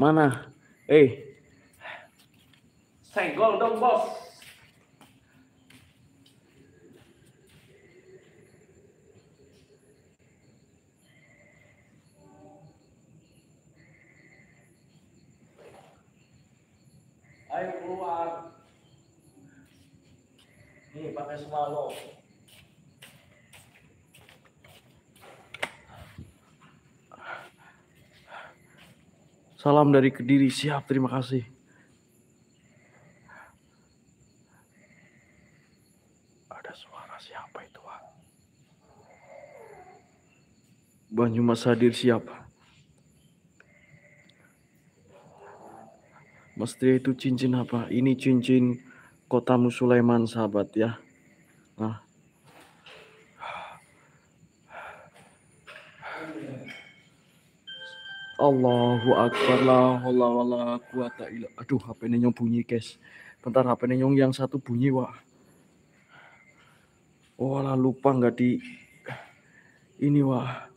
Mana? Senggol dong bos. Ayo keluar. Nih pakai swallow. Salam dari Kediri, siap, terima kasih. Ada suara siapa itu, Wak? Banyumas hadir, siap. Mas Tri itu cincin apa? Ini cincin kotamu Sulaiman, sahabat, ya. Nah. Allahu akbar la haula wala quwata illa. Aduh, HP-nya nyong bunyi, guys. Bentar, HP-nya nyong yang satu bunyi, Wak. Oh, lah lupa nggak di ini, Wak.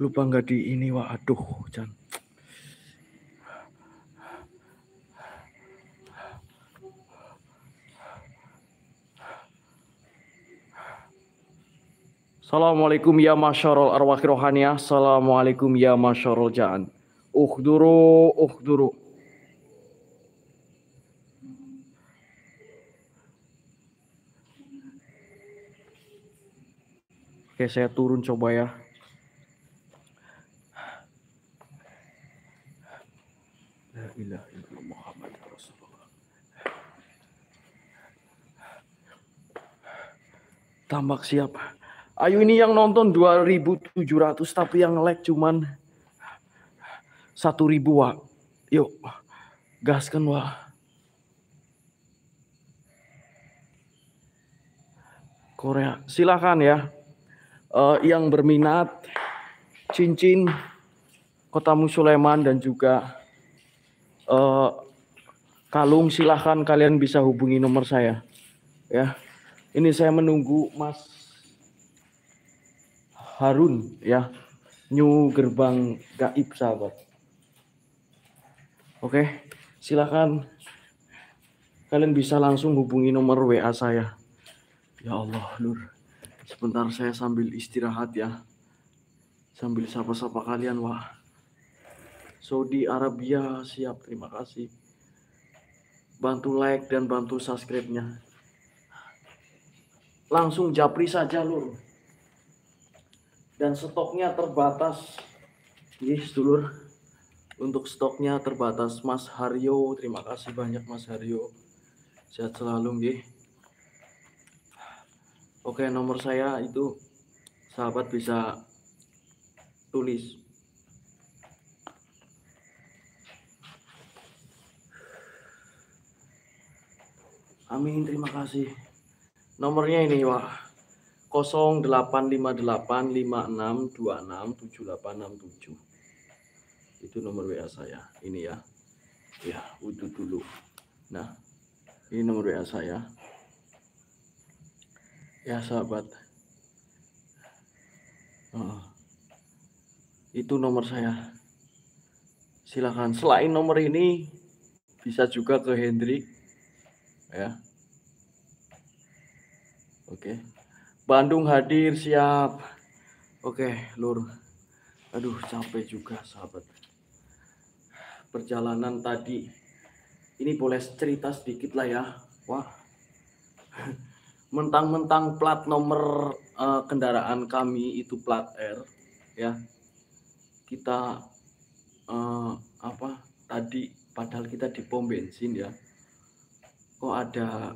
Lupa nggak di ini, Wak. Aduh, Jan. Assalamualaikum ya masyarul arwah rohaniyah. Assalamualaikum ya masyarul ja'an. Ukhduru, ukhduru. Oke, saya turun coba ya. La ilaha illallah Muhammad Rasulullah. Tambak siapa? Ayu ini yang nonton 2.700 tapi yang like cuman 1.000, Wak. Yuk, gaskan, Wak. Korea, silakan ya. Yang berminat cincin kotamu Sulaiman dan juga kalung, silakan kalian bisa hubungi nomor saya. Ya, ini saya menunggu Mas Harun ya, New Gerbang Gaib, sahabat. Oke, silakan kalian bisa langsung hubungi nomor WA saya. Ya Allah, Lur. Sebentar saya sambil istirahat ya. Sambil sapa-sapa kalian, Wah. Saudi Arabia siap, terima kasih. Bantu like dan bantu subscribe-nya. Langsung japri saja, Lur. Dan stoknya terbatas. Yes, dulur. Untuk stoknya terbatas. Mas Haryo, terima kasih banyak Mas Haryo. Sehat selalu, nggih. Oke, nomor saya itu sahabat bisa tulis. Amin, terima kasih. Nomornya ini, Wah. 085856267867 itu nomor WA saya ini ya. Ya, utuh dulu. Nah, ini nomor WA saya ya, sahabat. Itu nomor saya, silahkan. Selain nomor ini bisa juga ke Hendrik ya. Oke, Bandung hadir, siap. Oke, Lur. Aduh, capek juga, sahabat. Perjalanan tadi. Ini boleh cerita sedikit lah ya, Wah. Mentang-mentang plat nomor kendaraan kami itu plat R, ya. Kita tadi padahal kita di pom bensin ya. Kok ada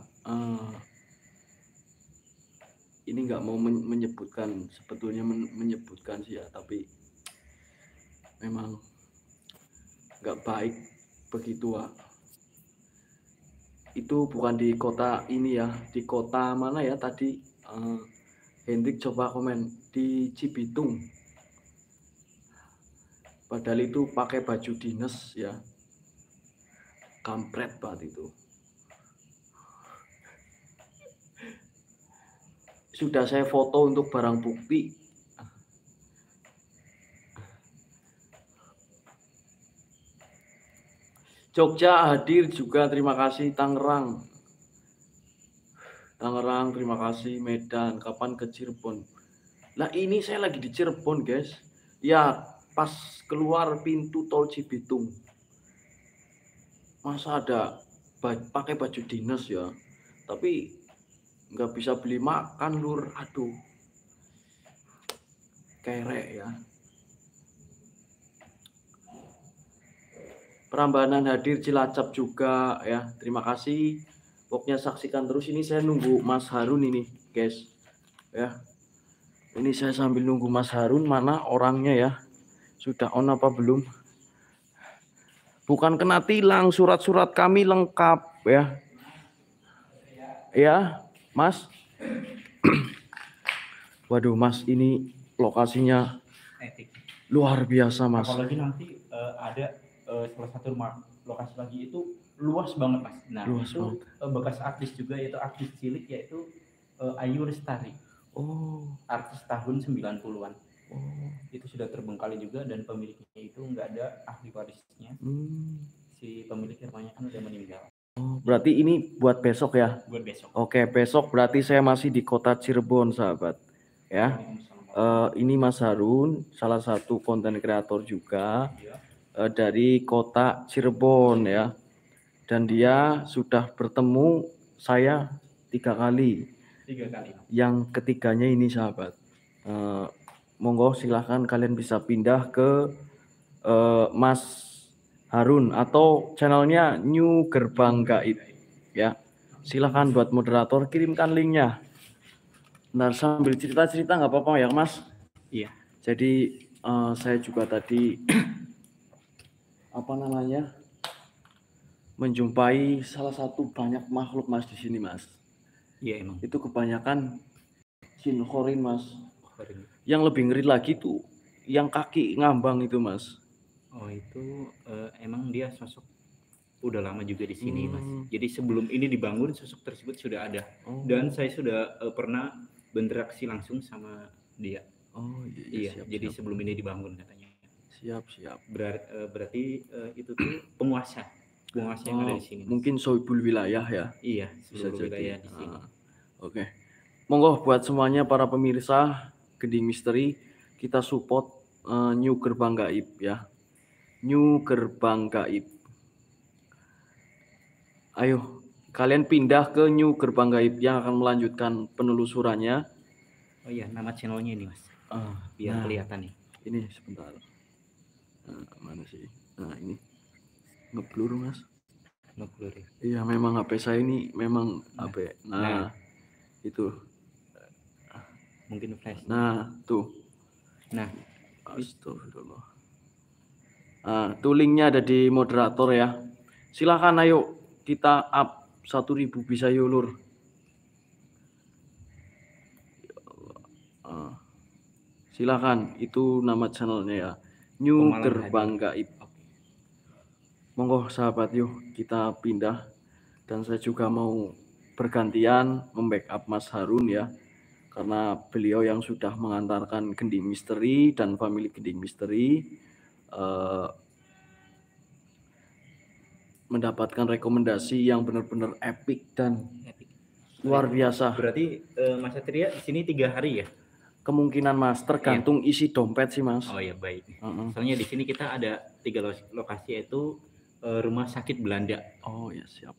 ini nggak mau menyebutkan, sebetulnya menyebutkan sih ya, tapi memang nggak baik begitu, Wak. Itu bukan di kota ini ya, di kota mana ya tadi, Hendrik coba komen, di Cibitung. Padahal itu pakai baju dinas ya, kampret banget itu. Sudah saya foto untuk barang bukti. Jogja hadir juga, terima kasih. Tangerang, Tangerang, terima kasih. Medan, kapan ke Cirebon? Nah, ini saya lagi di Cirebon, guys. Ya, pas keluar pintu tol Cibitung. masa ada pakai baju dinas ya, tapi nggak bisa beli makan lur, aduh kerek ya. Perambanan hadir Cilacap juga ya, terima kasih. Pokoknya saksikan terus, ini saya nunggu Mas Harun ini guys ya, ini saya sambil nunggu Mas Harun, mana orangnya ya, sudah on apa belum. Bukan kena tilang, surat-surat kami lengkap ya, ya Mas. Waduh Mas, ini lokasinya luar biasa Mas. Apalagi nanti ada salah satu rumah lokasi lagi itu luas banget Mas. Nah luas itu banget. Bekas artis juga, yaitu artis cilik, yaitu Ayu Restari. Oh. Artis tahun 90-an. Oh. Itu sudah terbengkalai juga, dan pemiliknya itu nggak ada ahli warisnya. Si pemilik rumahnya kan udah meninggal. Oh, berarti ini buat besok ya? Buat besok. Oke, besok berarti saya masih di kota Cirebon sahabat ya. Ini Mas Harun salah satu konten kreator juga ya, dari kota Cirebon ya, dan dia sudah bertemu saya 3 kali. 3 kali. Yang ketiganya ini sahabat, monggo silahkan kalian bisa pindah ke Mas Harun atau channelnya New Gerbang Gaib ya. Silahkan buat moderator kirimkan linknya. Ntar sambil cerita-cerita nggak apa-apa ya Mas? Iya. Jadi saya juga tadi apa namanya menjumpai salah satu banyak makhluk Mas di sini Mas. Iya emang. Itu kebanyakan jin korin Mas. Korin. Yang lebih ngeri lagi tuh yang kaki ngambang itu Mas. Oh itu emang dia sosok udah lama juga di sini Mas. Jadi sebelum ini dibangun sosok tersebut sudah ada. Oh. Dan saya sudah pernah berinteraksi langsung sama dia. Oh iya. Siap, jadi siap. Sebelum ini dibangun katanya. Siap-siap. Berarti itu tuh penguasa yang ada di sini. Mungkin sohibul wilayah ya. Iya, sohibul wilayah di sini. Oke. Okay. Monggo buat semuanya para pemirsa Gending Misteri, kita support New Gerbang Gaib ya. New Gerbang Gaib. Ayo, kalian pindah ke New Gerbang Gaib yang akan melanjutkan penelusurannya. Oh iya, nama channelnya ini Mas. Biar kelihatan nih. Ini sebentar. Mana sih? Nah ini ngeblur Mas. Ngeblur ya? Iya memang HP saya ini memang HP. Nah itu mungkin flash. Nah tuh. Nah astagfirullah. Nah, tuh linknya ada di moderator ya. Silahkan ayo kita up 1000 bisa yulur. Silahkan, itu nama channelnya ya. New Gerbang Gaib. Monggo sahabat yuk kita pindah, dan saya juga mau bergantian membackup Mas Harun ya, karena beliau yang sudah mengantarkan Gending Misteri dan family Gending Misteri mendapatkan rekomendasi yang benar-benar epic dan luar biasa. Berarti Mas Satria di sini 3 hari ya? Kemungkinan Mas, tergantung isi dompet sih Mas. Oh ya baik. Soalnya di sini kita ada 3 lokasi, yaitu rumah sakit Belanda. Oh ya siap.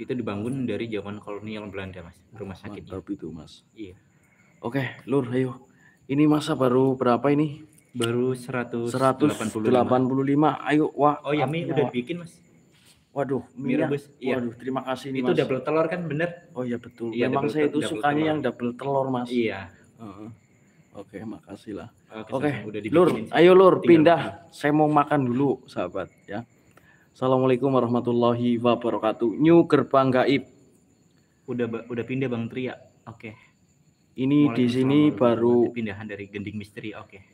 Itu dibangun dari zaman kolonial Belanda Mas. Rumah sakitnya. Mantap itu Mas. Iya. Oke, lur ayo. Ini masa baru berapa ini? Baru 185. Ayo wah. Oh ya mie udah bikin Mas. Waduh, mie rebus. Iya. Waduh, terima kasih nih Mas. Itu double telur kan bener? Oh ya betul. Iya, memang saya itu sukanya yang double telur Mas. Iya. Oke, makasih lah. Oke, lur, ayo lur pindah. Saya mau makan dulu, sahabat ya. Assalamualaikum warahmatullahi wabarakatuh. New Gerbang Gaib. Udah pindah Bang Tria. Oke. Ini di sini baru pindahan dari Gending Misteri. Oke.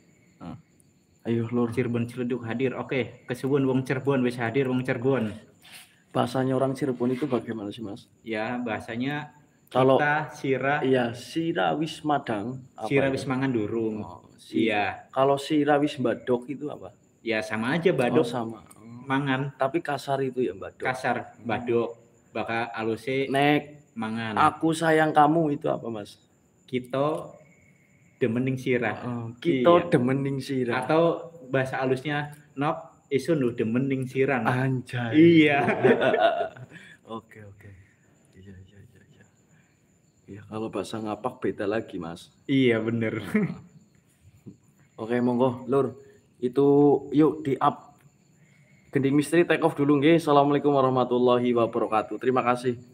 Ayo lur. Cirebon Ciledug hadir. Oke, kesuwun wong Cirebon wis hadir wong Cirebon. Bahasanya orang Cirebon itu bagaimana sih, Mas? Ya, bahasanya kalau kita sira wis madang, sira wis mangan durung. Iya. Kalau sira wis badok itu apa? Ya sama aja badok. Oh, sama. Mangan, tapi kasar itu ya badok. Kasar badok. Baka aluse nek mangan. Aku sayang kamu itu apa Mas? Kita demening sira. Kita demening sira. Atau bahasa alusnya nok isun udah mending sirang. Anjay. Iya. Oke, oke. Iya, iya, iya, iya. Ya, kalau bahasa ngapak beda lagi, Mas. Iya, bener. Oke, monggo, Lur. Itu yuk di-up Gending Misteri take off dulu nggih. Assalamualaikum warahmatullahi wabarakatuh. Terima kasih.